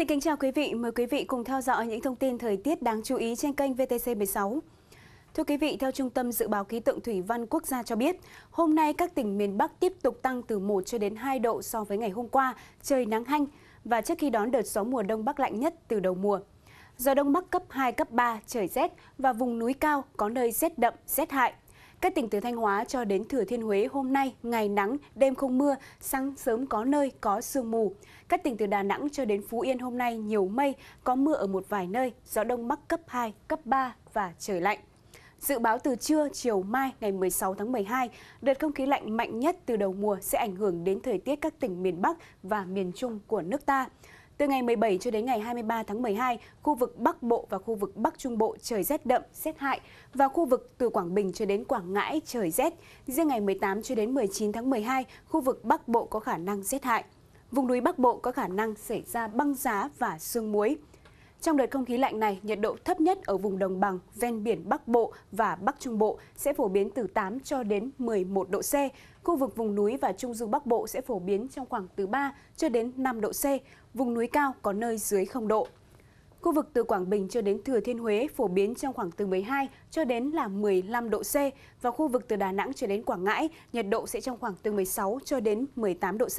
Xin kính chào quý vị, mời quý vị cùng theo dõi những thông tin thời tiết đáng chú ý trên kênh VTC16. Thưa quý vị, theo Trung tâm Dự báo Khí tượng Thủy văn Quốc gia cho biết, hôm nay các tỉnh miền Bắc tiếp tục tăng từ 1 cho đến 2 độ so với ngày hôm qua, trời nắng hanh và trước khi đón đợt gió mùa Đông Bắc lạnh nhất từ đầu mùa. Gió Đông Bắc cấp 2, cấp 3, trời rét và vùng núi cao có nơi rét đậm, rét hại. Các tỉnh từ Thanh Hóa cho đến Thừa Thiên Huế hôm nay, ngày nắng, đêm không mưa, sáng sớm có nơi có sương mù. Các tỉnh từ Đà Nẵng cho đến Phú Yên hôm nay nhiều mây, có mưa ở một vài nơi, gió Đông Bắc cấp 2, cấp 3 và trời lạnh. Dự báo từ trưa, chiều mai ngày 16 tháng 12, đợt không khí lạnh mạnh nhất từ đầu mùa sẽ ảnh hưởng đến thời tiết các tỉnh miền Bắc và miền Trung của nước ta. Từ ngày 17 cho đến ngày 23 tháng 12, khu vực Bắc Bộ và khu vực Bắc Trung Bộ trời rét đậm, rét hại và khu vực từ Quảng Bình cho đến Quảng Ngãi trời rét. Riêng ngày 18 cho đến 19 tháng 12, khu vực Bắc Bộ có khả năng rét hại. Vùng núi Bắc Bộ có khả năng xảy ra băng giá và sương muối. Trong đợt không khí lạnh này, nhiệt độ thấp nhất ở vùng đồng bằng, ven biển Bắc Bộ và Bắc Trung Bộ sẽ phổ biến từ 8 cho đến 11 độ C. Khu vực vùng núi và Trung du Bắc Bộ sẽ phổ biến trong khoảng từ 3 cho đến 5 độ C. Vùng núi cao có nơi dưới 0 độ. Khu vực từ Quảng Bình cho đến Thừa Thiên Huế phổ biến trong khoảng từ 12 cho đến là 15 độ C. Và khu vực từ Đà Nẵng cho đến Quảng Ngãi, nhiệt độ sẽ trong khoảng từ 16 cho đến 18 độ C.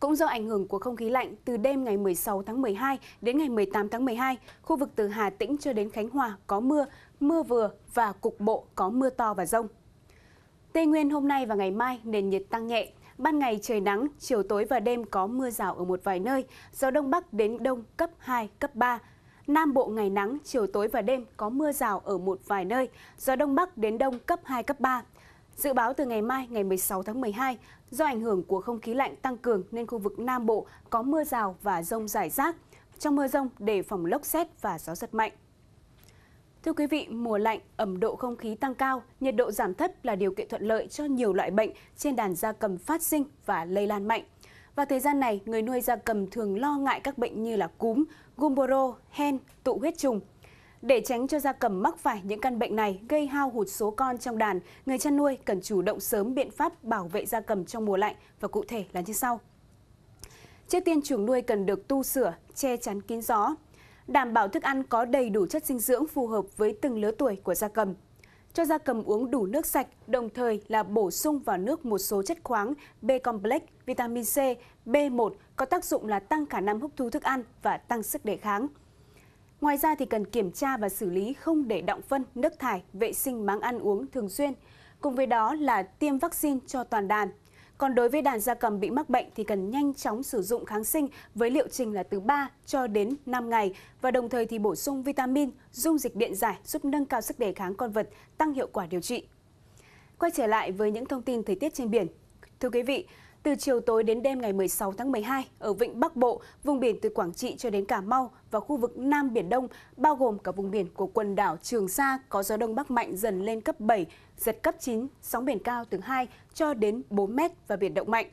Cũng do ảnh hưởng của không khí lạnh, từ đêm ngày 16 tháng 12 đến ngày 18 tháng 12, khu vực từ Hà Tĩnh cho đến Khánh Hòa có mưa, mưa vừa và cục bộ có mưa to và dông. Tây Nguyên hôm nay và ngày mai nền nhiệt tăng nhẹ, ban ngày trời nắng, chiều tối và đêm có mưa rào ở một vài nơi, gió Đông Bắc đến Đông cấp 2, cấp 3. Nam Bộ ngày nắng, chiều tối và đêm có mưa rào ở một vài nơi, gió Đông Bắc đến Đông cấp 2, cấp 3. Dự báo từ ngày mai, ngày 16 tháng 12, do ảnh hưởng của không khí lạnh tăng cường nên khu vực Nam Bộ có mưa rào và dông rải rác. Trong mưa dông đề phòng lốc sét và gió giật mạnh. Thưa quý vị, mùa lạnh, ẩm độ không khí tăng cao, nhiệt độ giảm thấp là điều kiện thuận lợi cho nhiều loại bệnh trên đàn gia cầm phát sinh và lây lan mạnh. Vào thời gian này, người nuôi gia cầm thường lo ngại các bệnh như là cúm, gumboro, hen, tụ huyết trùng. Để tránh cho gia cầm mắc phải những căn bệnh này gây hao hụt số con trong đàn, người chăn nuôi cần chủ động sớm biện pháp bảo vệ gia cầm trong mùa lạnh và cụ thể là như sau. Trước tiên, chuồng nuôi cần được tu sửa, che chắn kín gió, đảm bảo thức ăn có đầy đủ chất dinh dưỡng phù hợp với từng lứa tuổi của gia cầm. Cho gia cầm uống đủ nước sạch, đồng thời là bổ sung vào nước một số chất khoáng, B-complex, vitamin C, B1 có tác dụng là tăng khả năng hấp thu thức ăn và tăng sức đề kháng. Ngoài ra thì cần kiểm tra và xử lý không để đọng phân, nước thải, vệ sinh máng ăn uống thường xuyên. Cùng với đó là tiêm vaccine cho toàn đàn. Còn đối với đàn gia cầm bị mắc bệnh thì cần nhanh chóng sử dụng kháng sinh với liệu trình là từ 3 cho đến 5 ngày và đồng thời thì bổ sung vitamin, dung dịch điện giải giúp nâng cao sức đề kháng con vật, tăng hiệu quả điều trị. Quay trở lại với những thông tin thời tiết trên biển. Thưa quý vị, từ chiều tối đến đêm ngày 16 tháng 12, ở Vịnh Bắc Bộ, vùng biển từ Quảng Trị cho đến Cà Mau và khu vực Nam Biển Đông, bao gồm cả vùng biển của quần đảo Trường Sa có gió Đông Bắc mạnh dần lên cấp 7, giật cấp 9, sóng biển cao từ 2 cho đến 4 mét và biển động mạnh.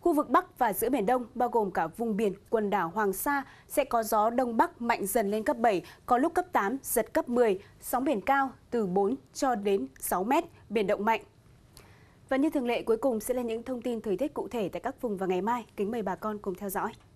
Khu vực Bắc và giữa Biển Đông, bao gồm cả vùng biển quần đảo Hoàng Sa, sẽ có gió Đông Bắc mạnh dần lên cấp 7, có lúc cấp 8, giật cấp 10, sóng biển cao từ 4 cho đến 6 mét, biển động mạnh. Và như thường lệ, cuối cùng sẽ là những thông tin thời tiết cụ thể tại các vùng vào ngày mai. Kính mời bà con cùng theo dõi.